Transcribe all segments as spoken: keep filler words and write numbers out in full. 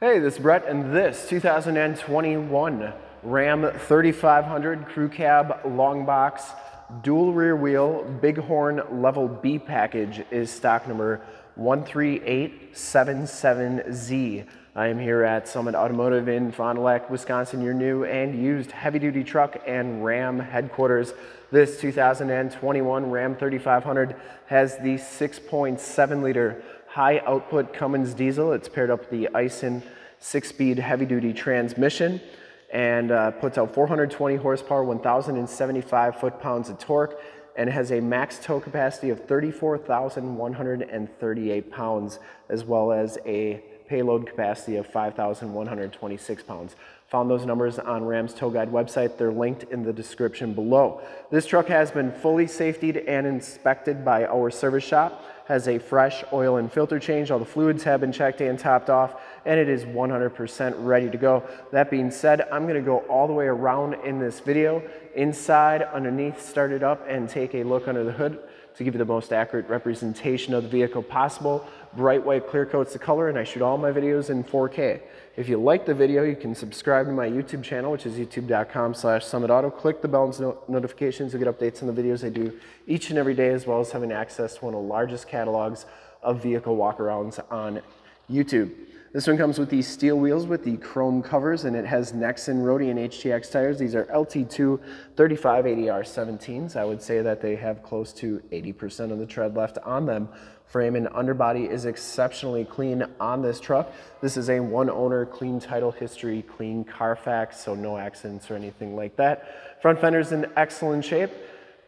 Hey, this is Brett, and this two thousand twenty-one Ram thirty-five hundred Crew Cab Long Box Dual Rear Wheel Bighorn Level B package is stock number one three eight seven seven Z. I am here at Summit Automotive in Fond du Lac, Wisconsin, your new and used heavy-duty truck and Ram headquarters. This two thousand twenty-one Ram thirty-five hundred has the six point seven liter high output Cummins diesel. It's paired up with the AISIN six-speed heavy-duty transmission and uh, puts out four hundred twenty horsepower, one thousand seventy-five foot-pounds of torque, and has a max tow capacity of thirty-four thousand one hundred thirty-eight pounds, as well as a payload capacity of five thousand one hundred twenty-six pounds. Found those numbers on Ram's Tow Guide website. They're linked in the description below. This truck has been fully safetied and inspected by our service shop, has a fresh oil and filter change. All the fluids have been checked and topped off, and it is one hundred percent ready to go. That being said, I'm gonna go all the way around in this video, inside, underneath, start it up, and take a look under the hood to give you the most accurate representation of the vehicle possible. Bright white clear coat's the color, and I shoot all my videos in four K. If you like the video, you can subscribe to my YouTube channel, which is youtube dot com slash summit auto. Click the bell and notifications. You'll get updates on the videos I do each and every day, as well as having access to one of the largest catalogs of vehicle walkarounds on YouTube. This one comes with these steel wheels with the chrome covers, and it has Nexen, Rodian, H T X tires. These are L T two thirty-five eighty R seventeens. I would say that they have close to eighty percent of the tread left on them. Frame and underbody is exceptionally clean on this truck. This is a one owner, clean title history, clean Carfax, so no accidents or anything like that. Front fender's in excellent shape.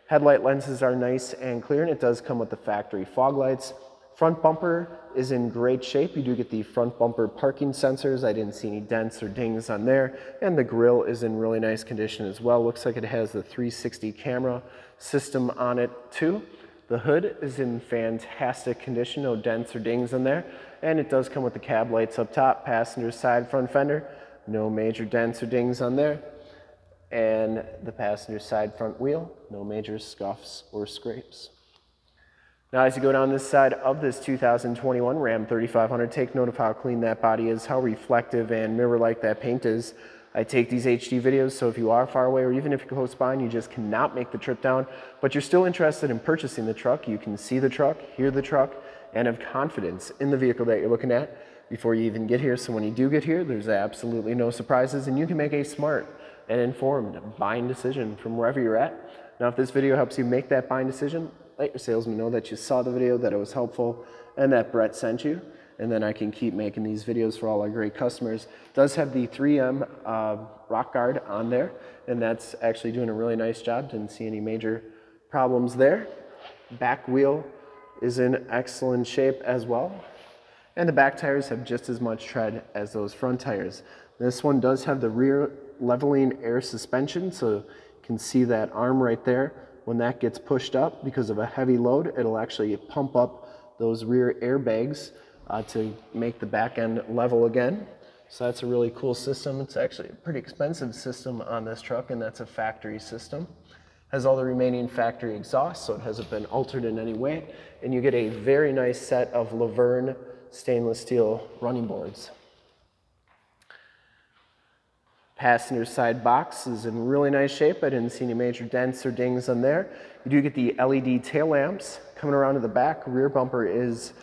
Headlight lenses are nice and clear, and it does come with the factory fog lights. Front bumper is in great shape. You do get the front bumper parking sensors. I didn't see any dents or dings on there. And the grille is in really nice condition as well. Looks like it has the three sixty camera system on it too. The hood is in fantastic condition. No dents or dings in there. And it does come with the cab lights up top, passenger side front fender. No major dents or dings on there. And the passenger side front wheel. No major scuffs or scrapes. Now, as you go down this side of this two thousand twenty-one Ram thirty-five hundred, take note of how clean that body is, how reflective and mirror-like that paint is. I take these H D videos, so if you are far away or even if you're close by and you just cannot make the trip down, but you're still interested in purchasing the truck, you can see the truck, hear the truck, and have confidence in the vehicle that you're looking at before you even get here. So when you do get here, there's absolutely no surprises, and you can make a smart and informed buying decision from wherever you're at. Now, if this video helps you make that buying decision, let your salesman know that you saw the video, that it was helpful, and that Brett sent you. And then I can keep making these videos for all our great customers. It does have the three M uh, rock guard on there, and that's actually doing a really nice job. Didn't see any major problems there. Back wheel is in excellent shape as well. And the back tires have just as much tread as those front tires. This one does have the rear leveling air suspension, so you can see that arm right there. When that gets pushed up because of a heavy load, it'll actually pump up those rear airbags uh, to make the back end level again. So that's a really cool system. It's actually a pretty expensive system on this truck, and that's a factory system. Has all the remaining factory exhaust, so it hasn't been altered in any way. And you get a very nice set of Laverne stainless steel running boards. Passenger side box is in really nice shape. I didn't see any major dents or dings on there. You do get the L E D tail lamps coming around to the back. Rear bumper is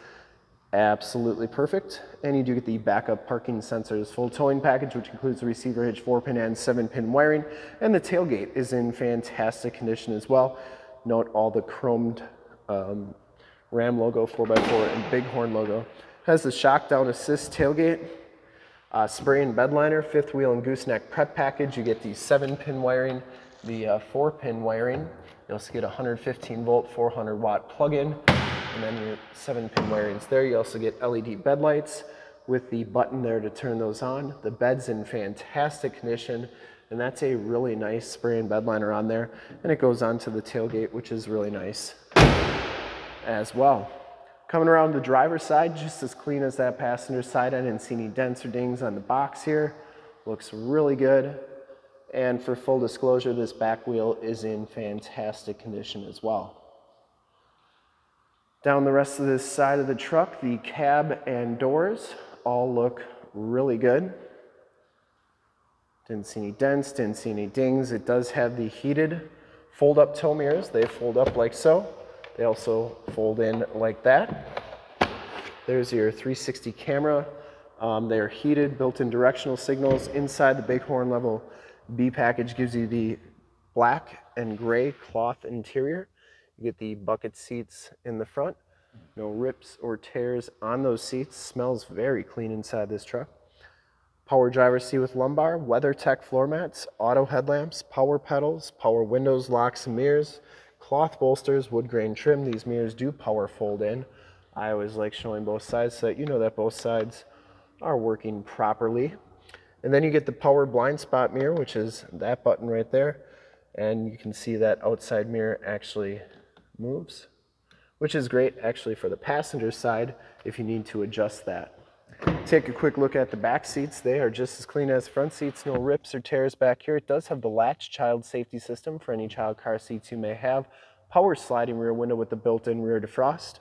absolutely perfect. And you do get the backup parking sensors, full towing package, which includes the receiver hitch, four pin and seven pin wiring. And the tailgate is in fantastic condition as well. Note all the chromed um, Ram logo, four by four and Bighorn logo. Has the shock down assist tailgate. Uh, spray and bed liner, fifth wheel and gooseneck prep package. You get the seven pin wiring, the uh, four pin wiring. You also get one hundred fifteen volt, four hundred watt plug-in, and then your seven pin wirings there. You also get L E D bed lights with the button there to turn those on. The bed's in fantastic condition, and that's a really nice spray and bed liner on there. And it goes on to the tailgate, which is really nice as well. Coming around the driver's side, just as clean as that passenger side. I didn't see any dents or dings on the box here. Looks really good. And for full disclosure, this back wheel is in fantastic condition as well. Down the rest of this side of the truck, the cab and doors all look really good. Didn't see any dents, didn't see any dings. It does have the heated fold-up tow mirrors. They fold up like so. They also fold in like that. There's your three sixty camera. Um, they are heated, built-in directional signals. Inside, the Bighorn Level B package gives you the black and gray cloth interior. You get the bucket seats in the front. No rips or tears on those seats. Smells very clean inside this truck. Power driver's seat with lumbar, WeatherTech floor mats, auto headlamps, power pedals, power windows, locks and mirrors, cloth bolsters, wood grain trim. These mirrors do power fold in. I always like showing both sides so that you know that both sides are working properly. And then you get the power blind spot mirror, which is that button right there. And you can see that outside mirror actually moves, which is great actually for the passenger side if you need to adjust that. Take a quick look at the back seats. They are just as clean as front seats, no rips or tears back here. It does have the latch child safety system for any child car seats you may have. Power sliding rear window with the built-in rear defrost.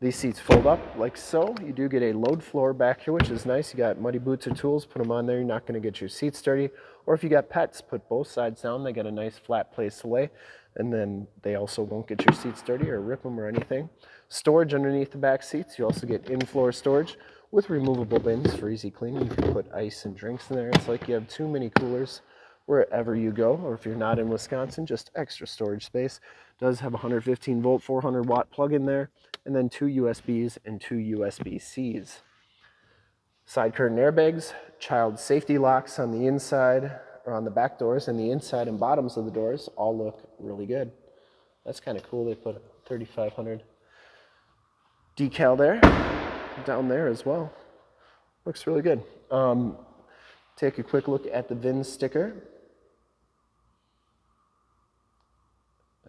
These seats fold up like so. You do get a load floor back here, which is nice. You got muddy boots or tools, put them on there. You're not gonna get your seats dirty. Or if you got pets, put both sides down. They got a nice flat place to lay. And then they also won't get your seats dirty or rip them or anything. Storage underneath the back seats. You also get in-floor storage with removable bins for easy cleaning. You can put ice and drinks in there. It's like you have too many coolers wherever you go, or if you're not in Wisconsin, just extra storage space. It does have a one hundred fifteen volt, four hundred watt plug in there, and then two U S Bs and two U S B Cs. Side curtain airbags, child safety locks on the inside, or on the back doors, and the inside and bottoms of the doors all look really good. That's kind of cool. They put a thirty-five hundred decal there, down there as well. Looks really good. Um, take a quick look at the V I N sticker,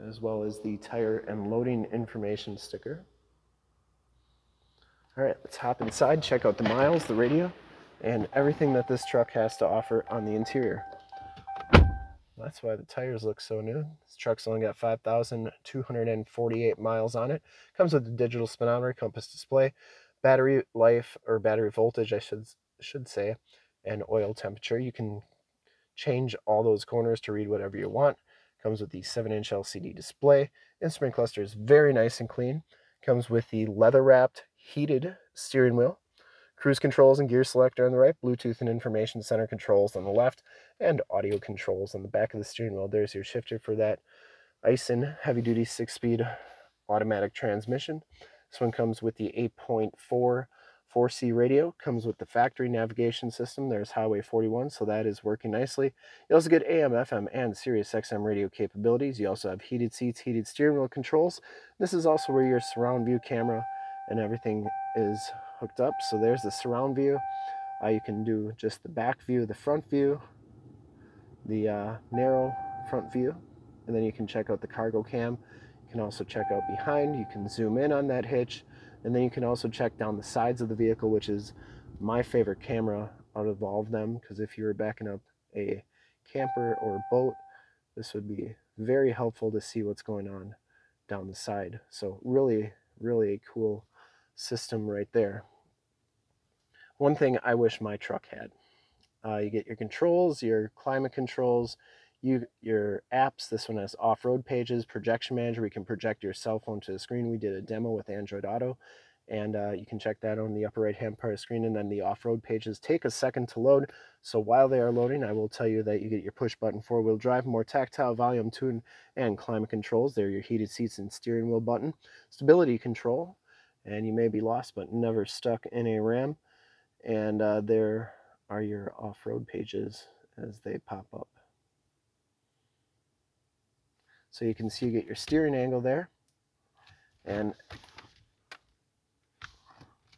as well as the tire and loading information sticker. All right, let's hop inside, check out the miles, the radio, and everything that this truck has to offer on the interior. That's why the tires look so new. This truck's only got five thousand two hundred forty-eight miles on it. Comes with a digital speedometer, compass display, battery life, or battery voltage, I should, should say, and oil temperature. You can change all those corners to read whatever you want. Comes with the seven inch L C D display. Instrument cluster is very nice and clean. Comes with the leather-wrapped heated steering wheel. Cruise controls and gear selector on the right, Bluetooth and information center controls on the left, and audio controls on the back of the steering wheel. There's your shifter for that AISIN heavy-duty six-speed automatic transmission. This one comes with the eight point four four C radio, comes with the factory navigation system. There's Highway forty-one, so that is working nicely. You also get A M, F M, and Sirius X M radio capabilities. You also have heated seats, heated steering wheel controls. This is also where your surround view camera and everything is hooked up. So there's the surround view. Uh, you can do just the back view, the front view, the uh, narrow front view, and then you can check out the cargo cam. You can also check out behind. You can zoom in on that hitch, and then you can also check down the sides of the vehicle, which is my favorite camera out of all of them, because if you were backing up a camper or a boat, this would be very helpful to see what's going on down the side. So really, really a cool system right there. One thing I wish my truck had. Uh, you get your controls, your climate controls, you, your apps. This one has off-road pages, projection manager. We can project your cell phone to the screen. We did a demo with Android Auto, and uh, you can check that on the upper right-hand part of the screen, and then the off-road pages take a second to load. So while they are loading, I will tell you that you get your push-button four-wheel drive, more tactile volume, tune, and climate controls. There are your heated seats and steering wheel button. Stability control. And you may be lost, but never stuck in a ram. And uh, there are your off-road pages as they pop up. So you can see you get your steering angle there. And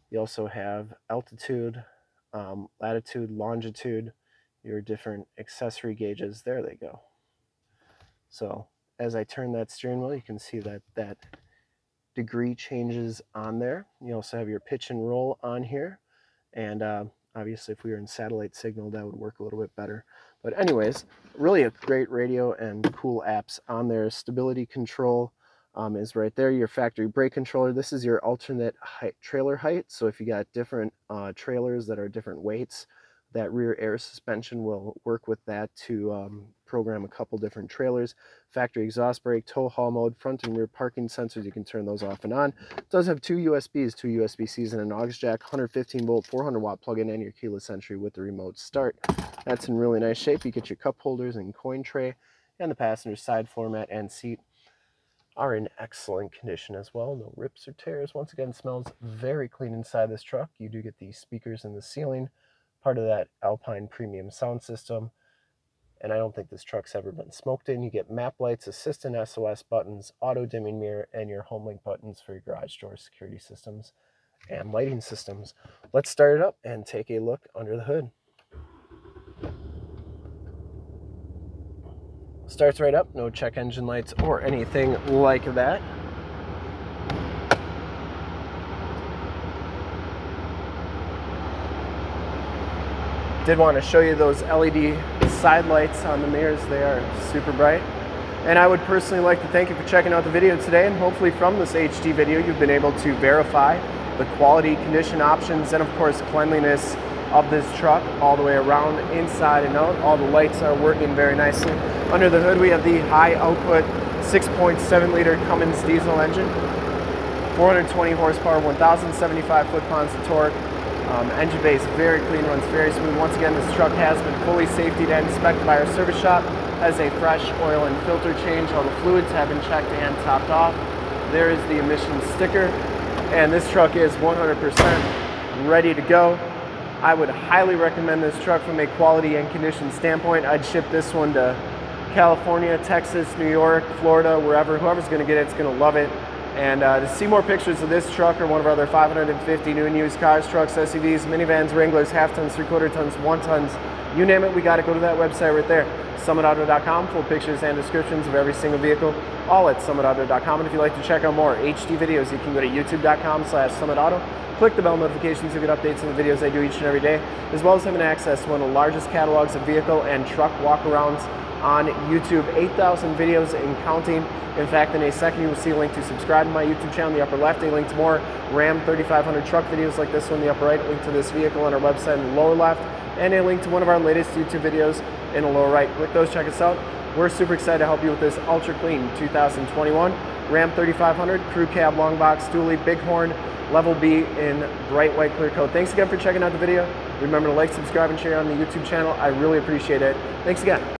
you also have altitude, um, latitude, longitude, your different accessory gauges. There they go. So as I turn that steering wheel, you can see that that degree changes on there. You also have your pitch and roll on here, and uh, obviously if we were in satellite signal that would work a little bit better, but anyways, really a great radio and cool apps on there. Stability control, um, is right there. Your factory brake controller, this is your alternate height, trailer height. So if you got different uh, trailers that are different weights, that rear air suspension will work with that to um, program a couple different trailers. Factory exhaust brake, tow haul mode, front and rear parking sensors, you can turn those off and on. It does have two U S Bs, two U S B Cs and an aux jack, one hundred fifteen volt, four hundred watt plug-in, and your keyless entry with the remote start. That's in really nice shape. You get your cup holders and coin tray, and the passenger side floor mat and seat are in excellent condition as well. No rips or tears. Once again, smells very clean inside this truck. You do get the speakers in the ceiling, part of that Alpine premium sound system, and I don't think this truck's ever been smoked in. You get map lights, assistant S O S buttons, auto dimming mirror, and your home link buttons for your garage door security systems and lighting systems. Let's start it up and take a look under the hood. Starts right up, no check engine lights or anything like that. Did want to show you those L E D side lights on the mirrors. They are super bright. And I would personally like to thank you for checking out the video today, and hopefully from this H D video you've been able to verify the quality, condition, options, and of course cleanliness of this truck all the way around, inside and out. All the lights are working very nicely. Under the hood we have the high output six point seven liter Cummins diesel engine, four hundred twenty horsepower, one thousand seventy-five foot-pounds of torque. Um, engine base very clean, runs very smooth. Once again, this truck has been fully safety and inspected by our service shop, has a fresh oil and filter change. All the fluids have been checked and topped off. There is the emissions sticker, and this truck is one hundred percent ready to go. I would highly recommend this truck from a quality and condition standpoint. I'd ship this one to California, Texas, New York, Florida, wherever. Whoever's going to get it, it's going to love it. And uh, to see more pictures of this truck or one of our other five hundred fifty new and used cars, trucks, S U Vs, minivans, Wranglers, half tons, three quarter tons, one tons, you name it, we got to go to that website right there, summit auto dot com, full pictures and descriptions of every single vehicle, all at summit auto dot com. And if you'd like to check out more H D videos, you can go to youtube dot com slash summit auto. Click the bell notifications, you'll get updates on the videos I do each and every day, as well as having access to one of the largest catalogs of vehicle and truck walkarounds on YouTube, eight thousand videos and counting. In fact, in a second you will see a link to subscribe to my YouTube channel in the upper left, a link to more Ram thirty-five hundred truck videos like this one in the upper right, a link to this vehicle on our website in the lower left, and a link to one of our latest YouTube videos in the lower right. Click those, check us out. We're super excited to help you with this ultra clean two thousand twenty-one Ram thirty-five hundred crew cab long box dually Bighorn Level B in bright white clear coat. Thanks again for checking out the video. Remember to like, subscribe, and share on the YouTube channel. I really appreciate it. Thanks again.